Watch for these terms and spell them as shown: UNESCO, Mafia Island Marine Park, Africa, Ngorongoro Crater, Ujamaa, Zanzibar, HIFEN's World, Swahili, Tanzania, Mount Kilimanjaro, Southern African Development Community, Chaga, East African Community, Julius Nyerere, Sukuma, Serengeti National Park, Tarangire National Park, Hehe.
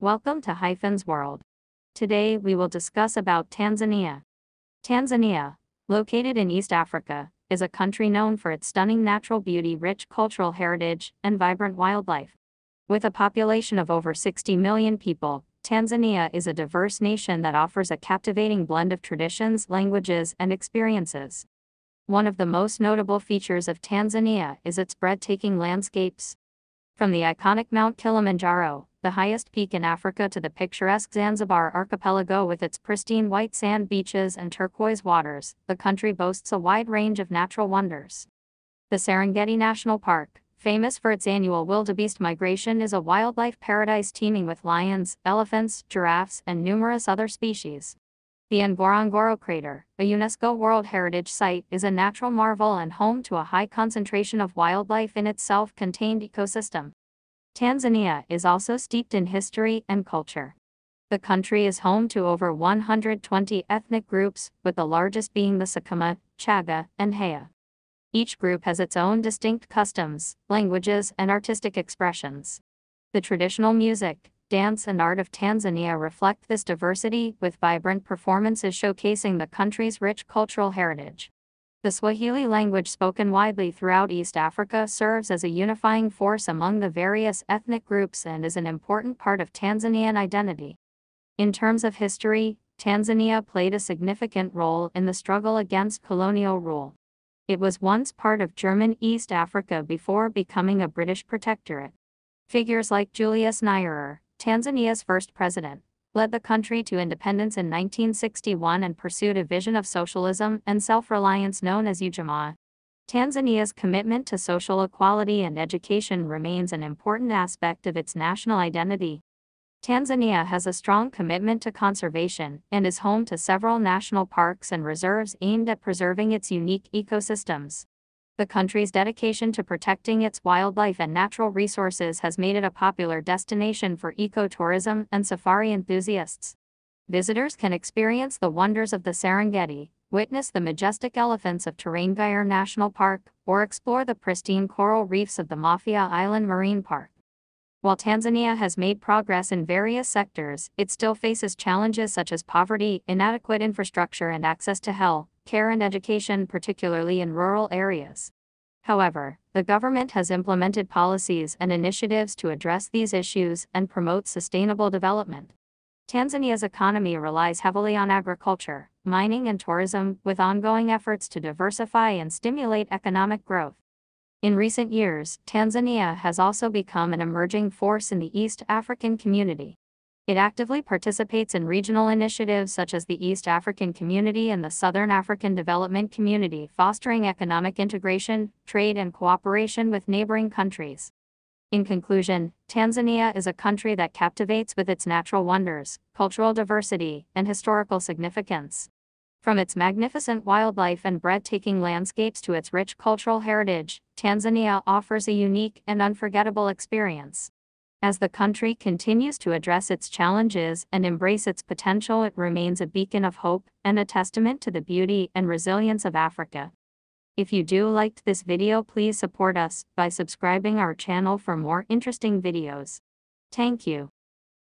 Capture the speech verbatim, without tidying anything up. Welcome to HIFEN's World. Today we will discuss about Tanzania. Tanzania, located in East Africa, is a country known for its stunning natural beauty, rich cultural heritage, and vibrant wildlife. With a population of over sixty million people, Tanzania is a diverse nation that offers a captivating blend of traditions, languages, and experiences. One of the most notable features of Tanzania is its breathtaking landscapes. From the iconic Mount Kilimanjaro, the highest peak in Africa, to the picturesque Zanzibar archipelago with its pristine white sand beaches and turquoise waters, the country boasts a wide range of natural wonders. The Serengeti National Park, famous for its annual wildebeest migration, is a wildlife paradise teeming with lions, elephants, giraffes, and numerous other species. The Ngorongoro Crater, a UNESCO World Heritage Site, is a natural marvel and home to a high concentration of wildlife in its self-contained ecosystem. Tanzania is also steeped in history and culture. The country is home to over one hundred twenty ethnic groups, with the largest being the Sukuma, Chaga, and Hehe. Each group has its own distinct customs, languages, and artistic expressions. The traditional music, dance, and art of Tanzania reflect this diversity, with vibrant performances showcasing the country's rich cultural heritage. The Swahili language, spoken widely throughout East Africa, serves as a unifying force among the various ethnic groups and is an important part of Tanzanian identity. In terms of history, Tanzania played a significant role in the struggle against colonial rule. It was once part of German East Africa before becoming a British protectorate. Figures like Julius Nyerere, Tanzania's first president, led the country to independence in nineteen sixty-one and pursued a vision of socialism and self-reliance known as Ujamaa. Tanzania's commitment to social equality and education remains an important aspect of its national identity. Tanzania has a strong commitment to conservation and is home to several national parks and reserves aimed at preserving its unique ecosystems. The country's dedication to protecting its wildlife and natural resources has made it a popular destination for ecotourism and safari enthusiasts. Visitors can experience the wonders of the Serengeti, witness the majestic elephants of Tarangire National Park, or explore the pristine coral reefs of the Mafia Island Marine Park. While Tanzania has made progress in various sectors, it still faces challenges such as poverty, inadequate infrastructure, and access to health care and education, particularly in rural areas. However, the government has implemented policies and initiatives to address these issues and promote sustainable development. Tanzania's economy relies heavily on agriculture, mining, and tourism, with ongoing efforts to diversify and stimulate economic growth. In recent years, Tanzania has also become an emerging force in the East African community. It actively participates in regional initiatives such as the East African Community and the Southern African Development Community, fostering economic integration, trade, and cooperation with neighboring countries. In conclusion, Tanzania is a country that captivates with its natural wonders, cultural diversity, and historical significance. From its magnificent wildlife and breathtaking landscapes to its rich cultural heritage, Tanzania offers a unique and unforgettable experience. As the country continues to address its challenges and embrace its potential, it remains a beacon of hope and a testament to the beauty and resilience of Africa. If you do liked this video, please support us by subscribing our channel for more interesting videos. Thank you.